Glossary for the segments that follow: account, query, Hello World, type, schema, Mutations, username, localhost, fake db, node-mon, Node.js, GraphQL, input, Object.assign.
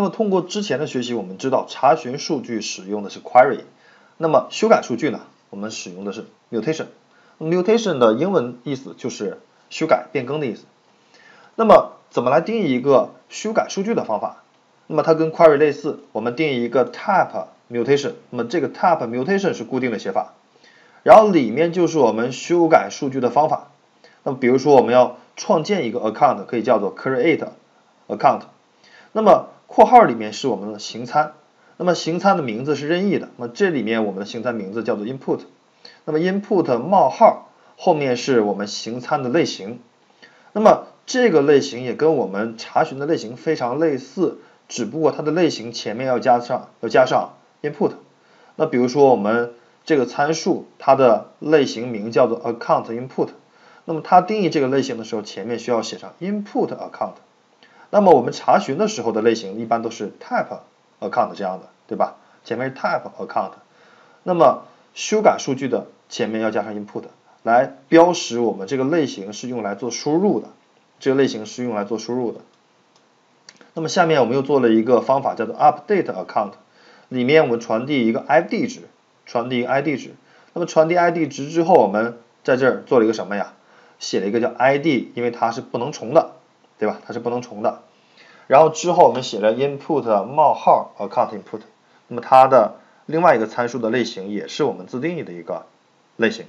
那么通过之前的学习，我们知道查询数据使用的是 query， 那么修改数据呢，我们使用的是 mutation。mutation 的英文意思就是修改、变更的意思。那么怎么来定义一个修改数据的方法？那么它跟 query 类似，我们定义一个 type mutation， 那么这个 type mutation 是固定的写法，然后里面就是我们修改数据的方法。那么比如说我们要创建一个 account， 可以叫做 create account， 那么括号里面是我们的行参，那么行参的名字是任意的，那么这里面我们的行参名字叫做 input， 那么 input 冒号后面是我们行参的类型，那么这个类型也跟我们查询的类型非常类似，只不过它的类型前面要加上 input， 那比如说我们这个参数它的类型名叫做 account input，那么它定义这个类型的时候，前面需要写上 input account。那么我们查询的时候的类型一般都是 type account 这样的，对吧？前面是 type account。那么修改数据的前面要加上 input， 来标识我们这个类型是用来做输入的，这个类型是用来做输入的。那么下面我们又做了一个方法叫做 update account， 里面我们传递一个 id 值，传递一个 id 值。那么传递 id 值之后，我们在这儿做了一个什么呀？写了一个叫 ID， 因为它是不能重的，对吧？它是不能重的。然后之后我们写了 input 冒号 account input， 那么它的另外一个参数的类型也是我们自定义的一个类型。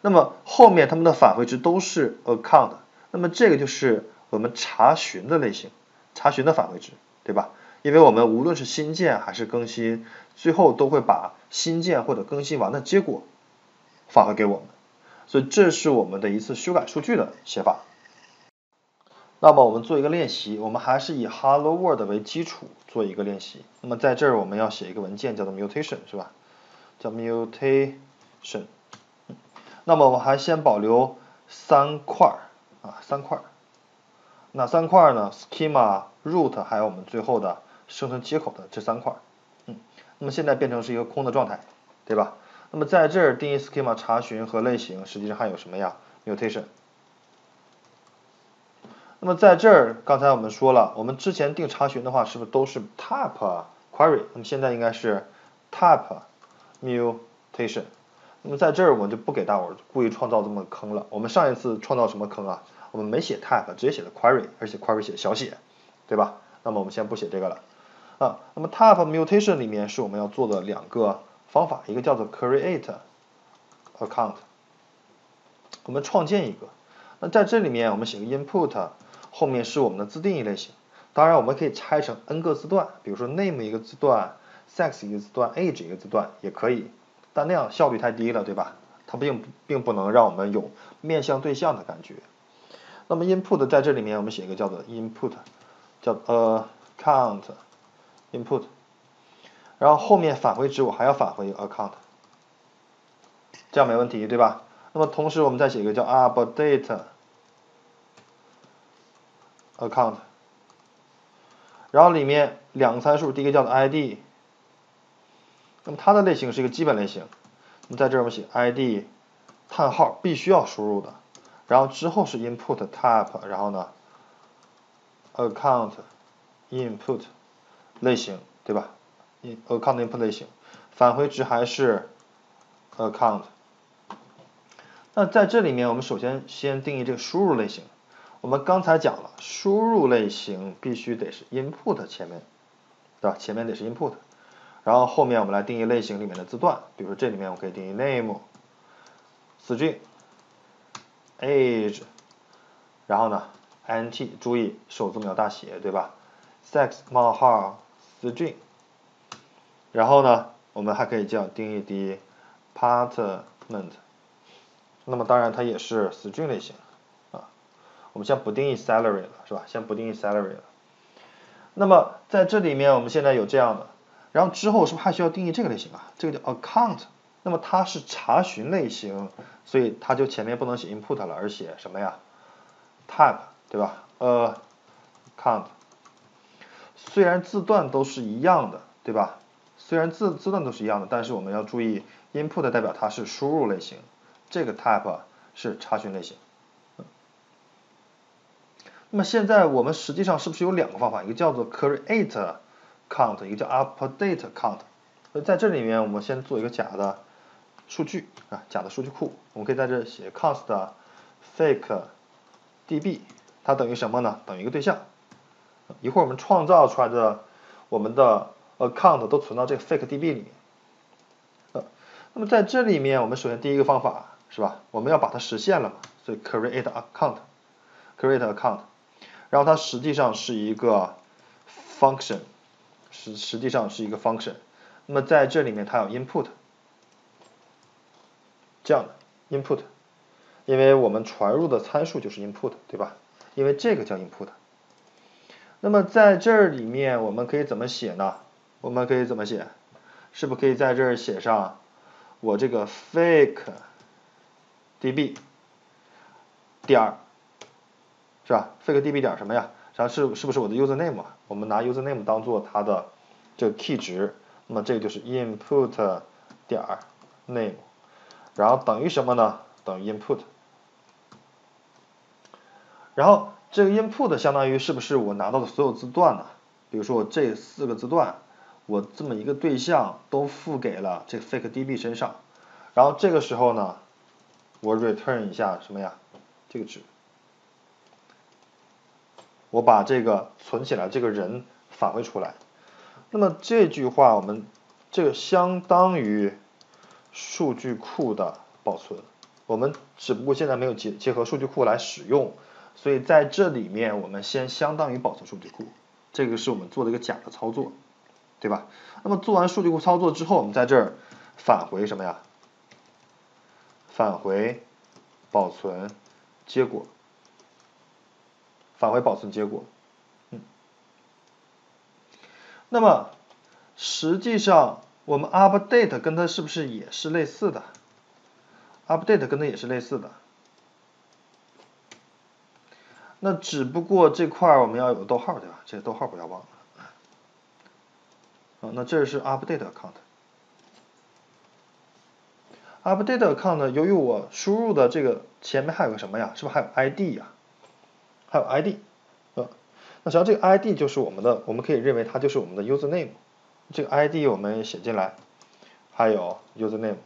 那么后面它们的返回值都是 account， 那么这个就是我们查询的类型，查询的返回值，对吧？因为我们无论是新建还是更新，最后都会把新建或者更新完的结果返回给我们。所以这是我们的一次修改数据的写法。那么我们做一个练习，我们还是以 Hello World 为基础做一个练习。那么在这儿我们要写一个文件叫做 Mutation， 是吧？叫 Mutation。那么我们还先保留三块。哪三块呢？ Schema、Root 还有我们最后的生成接口的这三块。那么现在变成是一个空的状态，对吧？那么在这儿定义 schema 查询和类型，实际上还有什么呀？ mutation。 那么在这儿刚才我们说了，我们之前定查询的话是不是都是 type query， 那么现在应该是 type mutation。 那么在这儿我就不给大伙儿故意创造这么坑了，我们上一次创造什么坑啊？我们没写 type， 直接写的 query， 而且 query 写小写，对吧？那么我们先不写这个了啊。那么 type mutation 里面是我们要做的两个方法，一个叫做 create account， 我们创建一个。那在这里面我们写个 input， 后面是我们的自定义类型。当然我们可以拆成 n 个字段，比如说 name 一个字段， sex 一个字段， age 一个字段也可以，但那样效率太低了，对吧？它并不能让我们有面向对象的感觉。那么 input 在这里面我们写一个叫做 input， 叫 account input。然后后面返回值我还要返回一个 account， 这样没问题，对吧？那么同时我们再写一个叫 update account， 然后里面两个参数，第一个叫做 id， 那么它的类型是一个基本类型，那么在这儿我们写 id 叹号必须要输入的，然后之后是 input type， 然后呢 account input 类型，对吧？account input 类型，返回值还是 account。 那在这里面我们首先先定义这个输入类型，我们刚才讲了输入类型必须得是 input 前面，对吧？前面得是 input， 然后后面我们来定义类型里面的字段，比如说这里面我可以定义 name string age， 然后呢 int， 注意首字母要大写，对吧？ sex 冒号 string，然后呢我们还可以叫定义的 department， 那么当然它也是 string 类型啊。我们先不定义 salary 了，是吧？先不定义 salary 了。那么在这里面我们现在有这样的，然后之后是不是还需要定义这个类型啊？这个叫 account， 那么它是查询类型，所以它就前面不能写 input 了，而写什么呀？ type， 对吧？account， 虽然字段都是一样的，对吧？虽然字段都是一样的，但是我们要注意 input 代表它是输入类型，这个 type 是查询类型。那么现在我们实际上是不是有两个方法，一个叫做 create count， 一个叫 update count。所以在这里面，我们先做一个假的数据啊，假的数据库。我们可以在这写 const fake db， 它等于什么呢？等于一个对象。一会儿我们创造出来的我们的 account 都存到这个 fake db 里面。那么在这里面，我们首先第一个方法是吧？我们要把它实现了嘛，所以 create account，create account， 然后它实际上是一个 function， 实际上是一个 function。那么在这里面它有 input 这样的 input， 因为我们传入的参数就是 input， 对吧？因为这个叫 input。那么在这里面我们可以怎么写呢？我们可以怎么写？是不是可以在这儿写上我这个 fake db 点是吧 ？fake db 点什么呀？然后是不是我的 username 啊？我们拿 username 当做它的这个 key 值。那么这个就是 input 点 name， 然后等于什么呢？等于 input。然后这个 input 相当于是不是我拿到的所有字段呢？比如说我这四个字段，我这么一个对象都赋给了这 fake db 身上。然后这个时候呢，我 return 一下什么呀？这个值。我把这个存起来这个人返回出来。那么这句话我们这个相当于数据库的保存，我们只不过现在没有结合数据库来使用，所以在这里面我们先相当于保存数据库，这个是我们做的一个假的操作，对吧？那么做完数据库操作之后，我们在这儿返回什么呀？返回保存结果，返回保存结果。那么实际上我们 update 跟它是不是也是类似的 ？update 跟它也是类似的。那只不过这块我们要有逗号对吧？这个逗号不要忘了。啊，那这是 update account。update account 呢，由于我输入的这个前面还有个什么呀？是不是还有 ID 呀？还有 ID。那实际上这个 ID 就是我们的，我们可以认为它就是我们的 username， 这个 ID 我们写进来，还有 username。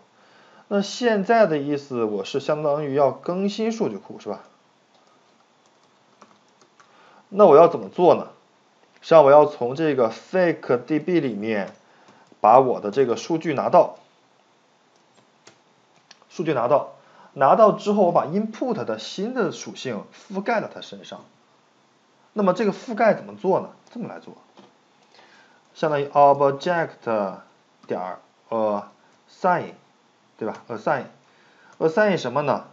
那现在的意思我是相当于要更新数据库是吧？那我要怎么做呢？实际上我要从这个 fake db 里面把我的这个数据拿到，拿到之后我把 input 的新的属性覆盖到它身上。那么这个覆盖怎么做呢？这么来做，相当于 object 点 assign， 对吧 ？assign 什么呢？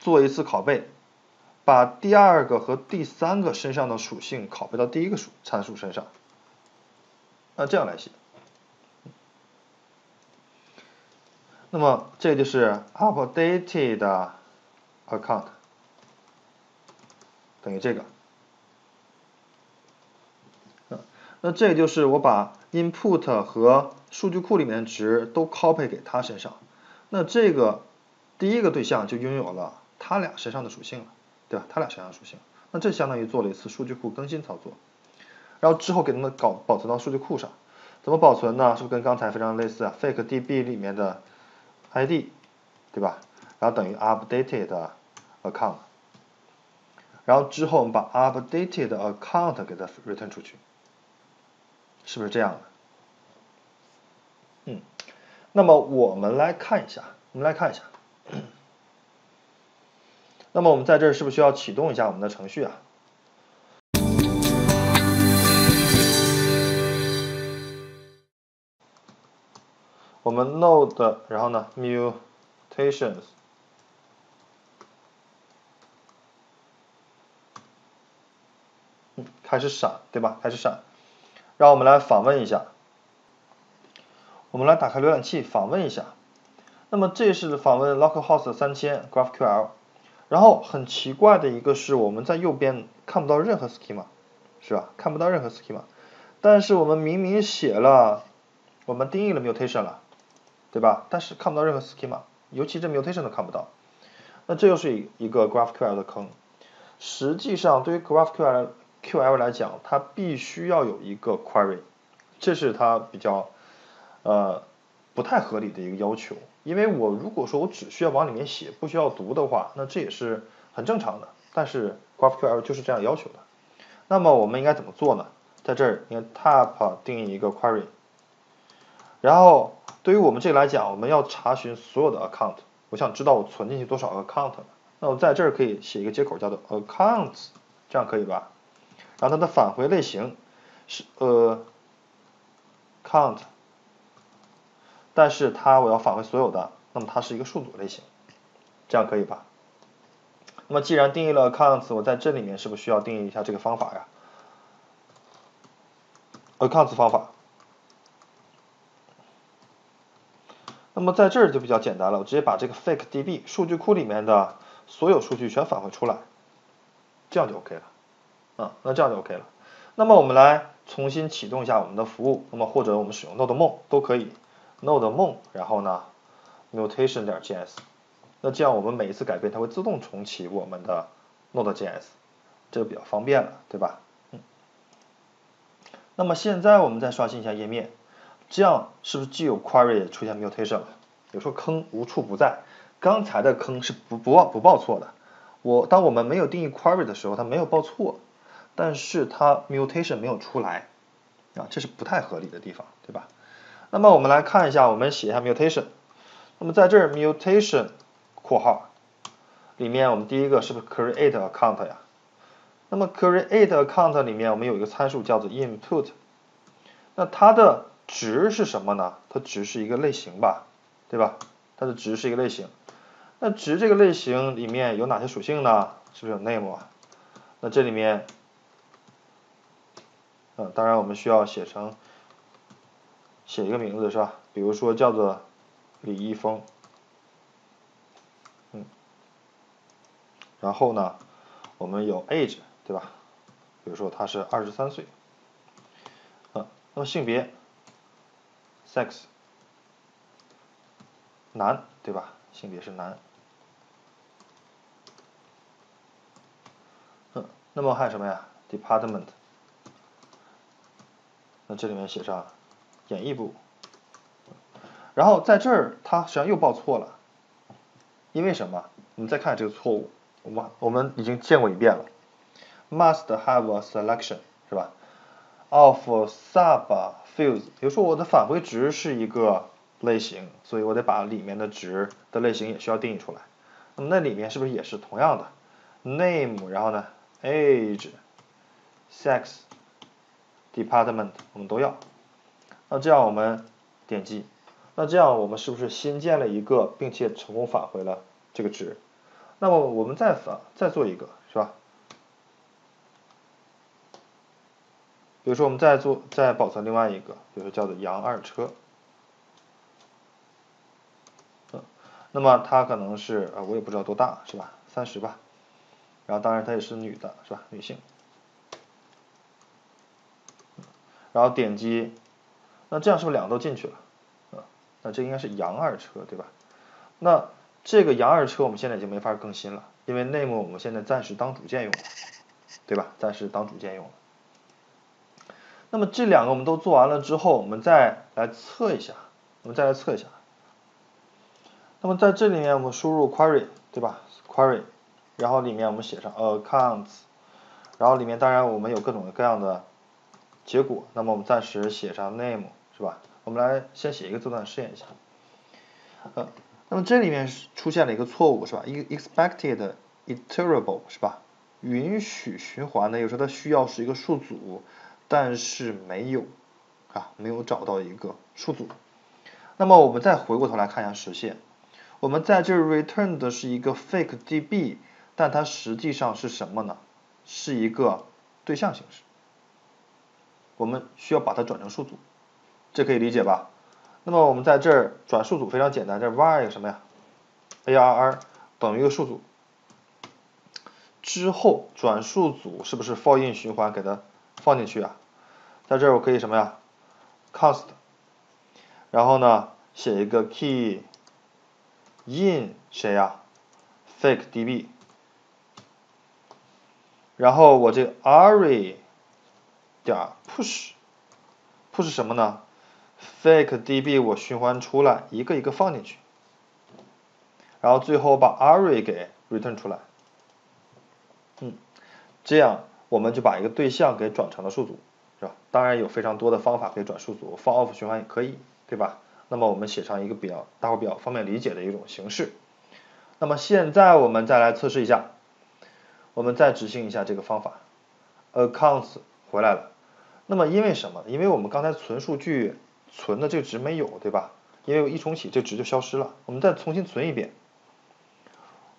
做一次拷贝，把第二个和第三个身上的属性拷贝到第一个参数身上，那这样来写。那么这就是 updated account。等于这个，那这就是我把 input 和数据库里面的值都 copy 给它身上，那这个第一个对象就拥有了它俩身上的属性了，对吧？它俩身上的属性，那这相当于做了一次数据库更新操作，然后之后给它们保存到数据库上，怎么保存呢？是不是跟刚才非常类似啊 ？fake db 里面的 id， 对吧？然后等于 updated account。然后之后我们把 updated account 给它 return 出去，是不是这样的？那么我们来看一下，那么我们在这儿是不是需要启动一下我们的程序啊？我们 node 然后呢 mutations。开始闪，对吧？开始闪。让我们来访问一下，我们来打开浏览器访问一下。那么这是访问 localhost 3000 GraphQL。然后很奇怪的一个是，我们在右边看不到任何 schema， 是吧？看不到任何 schema。但是我们明明写了，我们定义了 mutation 了，对吧？但是看不到任何 schema， 尤其这 mutation 都看不到。那这又是一个 GraphQL 的坑。实际上对于 GraphQL GraphQL 来讲，它必须要有一个 query， 这是它比较不太合理的一个要求。因为我如果说我只需要往里面写，不需要读的话，那这也是很正常的。但是 GraphQL 就是这样要求的。那么我们应该怎么做呢？在这儿应该 tab 定义一个 query， 然后对于我们这来讲，我们要查询所有的 account， 我想知道我存进去多少个 account， 那我在这儿可以写一个接口叫做 accounts， 这样可以吧？然后它的返回类型是count， 但是我要返回所有的，那么它是一个数组类型，这样可以吧？那么既然定义了 accounts， 我在这里面是不是需要定义一下这个方法呀？ accounts 方法。那么在这儿就比较简单了，我直接把这个 fake DB 数据库里面的所有数据全返回出来，这样就 OK 了。那这样就 OK 了。那么我们来重新启动一下我们的服务，那么或者我们使用 node-mon 都可以 ，node-mon， 然后呢 mutation.js。那这样我们每一次改变，它会自动重启我们的 Node.js， 这个比较方便了，对吧？那么现在我们再刷新一下页面，这样是不是既有 query 也出现 mutation 了？有时候坑无处不在，刚才的坑是不报错的。当我们没有定义 query 的时候，它没有报错，但是它 mutation 没有出来，这是不太合理的地方，对吧？那么我们来看一下，我们写一下 mutation， 那么在这儿 mutation。 括号里面我们第一个是不是 create account 呀？那么 create account 里面我们有一个参数叫做 input， 那它的值是什么呢？它值是一个类型吧，对吧？它的值是一个类型。那值这个类型里面有哪些属性呢？是不是有 name 啊？那这里面，当然我们需要写一个名字是吧？比如说叫做李易峰。 然后呢，我们有 age， 对吧？比如说他是23岁，那么性别 ，sex， 男，对吧？性别是男，那么还有什么呀 ？department， 那这里面写上演艺部，然后在这儿他实际上又报错了，因为什么？我们再看这个错误。 我们已经见过一遍了 ，must have a selection 是吧 ？of sub fields， 比如说我的返回值是一个类型，所以我得把里面的值的类型也需要定义出来。那么那里面是不是也是同样的 name， 然后呢 age、sex、department 我们都要。那这样我们点击，那这样我们是不是新建了一个，并且成功返回了这个值？ 那么我们再做一个，是吧？比如说我们再保存另外一个，比如说叫做杨二车，那么它可能是我也不知道多大，是吧？30吧，然后当然它也是女的，是吧？女性，然后点击，那这样是不是两个都进去了？那这应该是杨二车，对吧？那 这个杨二车我们现在已经没法更新了，因为 name 我们现在暂时当主键用了，对吧？暂时当主键用了。那么这两个我们都做完了之后，我们再来测一下，那么在这里面我们输入 query， 对吧 ？query， 然后里面我们写上 accounts， 然后里面当然我们有各种各样的结果，那么我们暂时写上 name， 是吧？我们来先写一个字段试验一下，那么这里面出现了一个错误是吧？expected iterable 是吧？允许循环的，有时候它需要是一个数组，但是没有找到一个数组。那么我们再回过头来看一下实现，我们在这 return 的是一个 fake DB， 但它实际上是什么呢？是一个对象形式，我们需要把它转成数组，这可以理解吧？ 那么我们在这儿转数组非常简单，这 var 有什么呀 ？arr 等于一个数组，之后转数组是不是 for in 循环给它放进去啊？在这儿我可以什么呀 ？const， 然后呢写一个 key in 谁呀？fake db，然后我这 array 点 push 什么呢 ？fake db 我循环出来，一个一个放进去，然后最后把 array 给 return 出来。这样我们就把一个对象给转成了数组，是吧？当然有非常多的方法可以转数组 ，for/of 循环也可以，对吧？那么我们写上一个比较大伙比较方便理解的一种形式。那么现在我们再来测试一下，我们再执行一下这个方法 ，accounts 回来了。那么因为什么？因为我们刚才存数据存的这个值没有，对吧？因为我一重启，这值就消失了。我们再重新存一遍，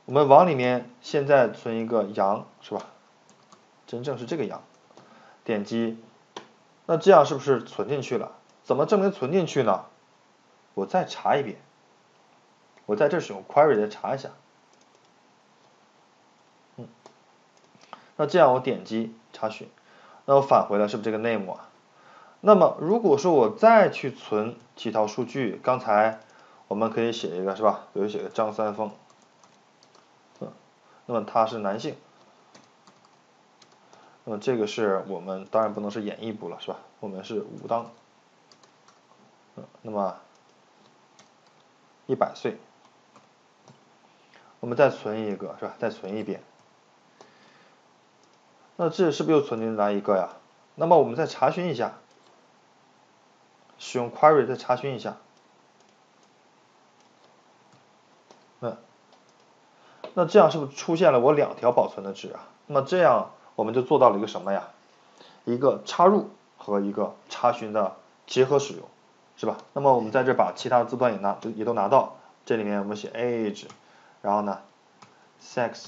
我们往里面现在存一个羊，是吧？真正是这个羊，点击，那这样是不是存进去了？怎么证明存进去呢？我再查一遍，我在这使用 query 再查一下，那这样我点击查询，那我返回了是不是这个 name 啊？那么如果说我再去存几条数据，刚才我们可以写一个是吧？比如写个张三丰，那么他是男性，那么这个是我们当然不能是演绎部了是吧？我们是武当，那么。100岁，我们再存一个是吧？再存一遍，那这是不是又存进来一个呀？那么我们再查询一下，使用 query 再查询一下，那这样是不是出现了我两条保存的值啊？那么这样我们就做到了一个什么呀？一个插入和一个查询的结合使用。是吧？那么我们在这把其他的字段也都拿到，这里面我们写 age， 然后呢 sex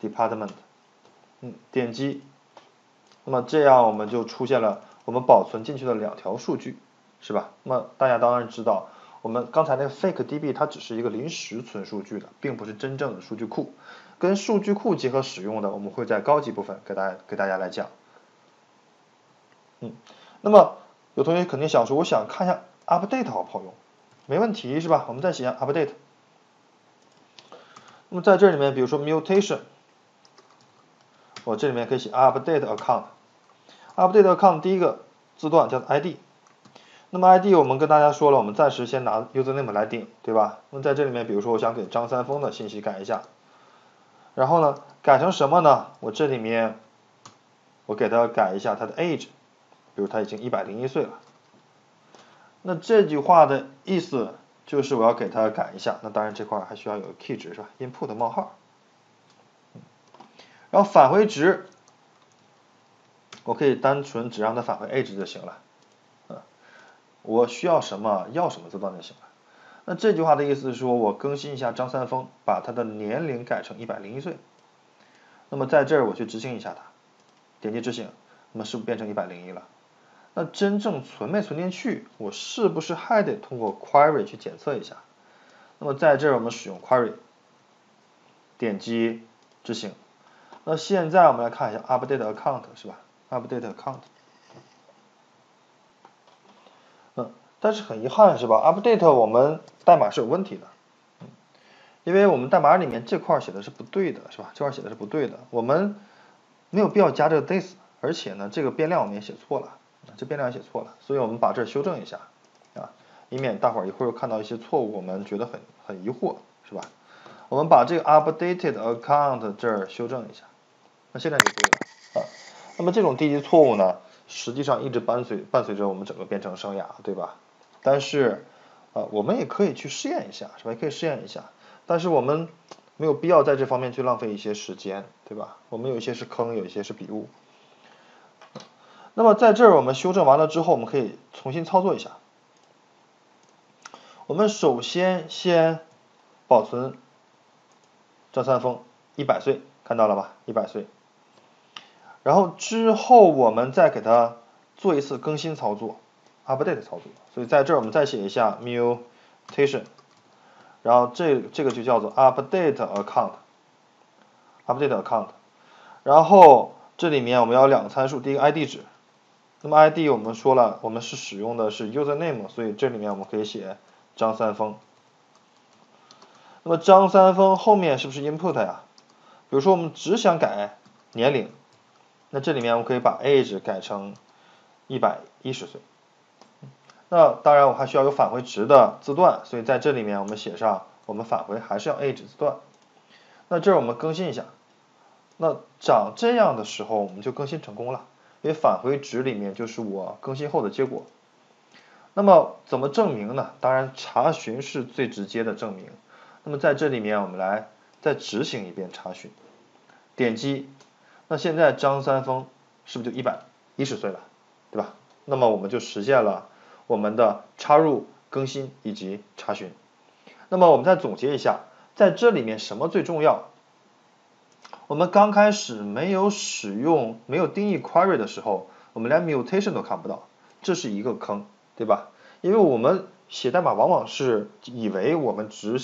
department， 点击，那么这样我们就出现了我们保存进去的两条数据，是吧？那么大家当然知道，我们刚才那个 fake db 它只是一个临时存数据的，并不是真正的数据库，跟数据库结合使用的，我们会在高级部分给大家来讲。那么。有同学肯定想说，我想看一下 update 好不好用？没问题是吧？我们再写一下 update。那么在这里面，比如说 mutation， 我这里面可以写 update account。update account 第一个字段叫 id。那么 id 我们跟大家说了，我们暂时先拿 username 来定，对吧？那么在这里面，比如说我想给张三丰的信息改一下，然后呢，改成什么呢？我这里面我给他改一下他的 age。比如他已经101岁了，那这句话的意思就是我要给他改一下，那当然这块还需要有 key 值是吧 ？input 冒号，然后返回值，我可以单纯只让它返回 A 值就行了，我需要什么要什么字段就行了。那这句话的意思是说我更新一下张三丰，把他的年龄改成101岁，那么在这儿我去执行一下它，点击执行，那么是不是变成101了？那真正存没存进去，我是不是还得通过 query 去检测一下？那么在这儿我们使用 query， 点击执行。那现在我们来看一下 update account 是吧 ？update account， 但是很遗憾是吧 ？update 我们代码是有问题的，因为我们代码里面这块写的是不对的是吧？这块写的是不对的，我们没有必要加这个 this， 而且呢这个变量我们也写错了。这变量写错了，所以我们把这修正一下啊，以免大伙儿一会儿看到一些错误，我们觉得很疑惑，是吧？我们把这个 updated account 这儿修正一下，那现在就对了啊。那么这种低级错误呢，实际上一直伴随着我们整个编程生涯，对吧？但是我们也可以去试验一下，是吧？也可以试验一下，但是我们没有必要在这方面去浪费一些时间，对吧？我们有一些是坑，有一些是笔误。那么在这儿我们修正完了之后，我们可以重新操作一下。我们首先保存张三丰100岁，看到了吧？100岁。然后之后我们再给它做一次更新操作 ，update 操作。所以在这儿我们再写一下 mutation， 然后这个就叫做 update account， 然后这里面我们要两个参数，第一个 id 值。那么 ID 我们说了，我们是使用的是 username， 所以这里面我们可以写张三丰。那么张三丰后面是不是 input 呀？比如说我们只想改年龄，那这里面我可以把 age 改成110岁。那当然我还需要有返回值的字段，所以在这里面我们写上我们返回还是要 age 字段。那这儿我们更新一下，那长这样的时候我们就更新成功了，因为返回值里面就是我更新后的结果。那么怎么证明呢？当然查询是最直接的证明。那么在这里面我们来再执行一遍查询，点击，那现在张三丰是不是就110岁了，对吧？那么我们就实现了我们的插入、更新以及查询。那么我们再总结一下，在这里面什么最重要？我们刚开始没有定义 query 的时候，我们连 mutation 都看不到，这是一个坑，对吧？因为我们写代码往往是以为我们只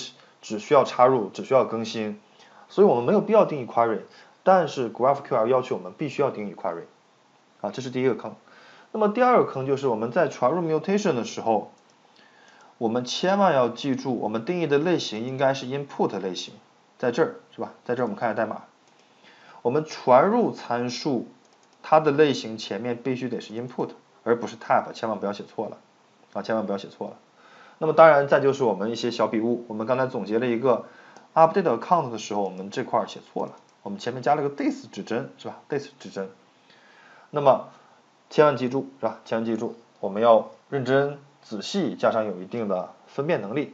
需要插入，只需要更新，所以我们没有必要定义 query， 但是 GraphQL 要求我们必须要定义 query， 啊，这是第一个坑。那么第二个坑就是我们在传入 mutation 的时候，我们千万要记住，我们定义的类型应该是 input 类型，在这儿是吧？在这儿我们看一下代码，我们传入参数它的类型前面必须得是 input， 而不是 type， 千万不要写错了啊，千万不要写错了。那么当然再就是我们一些小笔误，我们刚才总结了一个 update account 的时候，我们这块写错了，我们前面加了个 this 指针是吧 ？this 指针。那么千万记住是吧？千万记住，我们要认真仔细，加上有一定的分辨能力。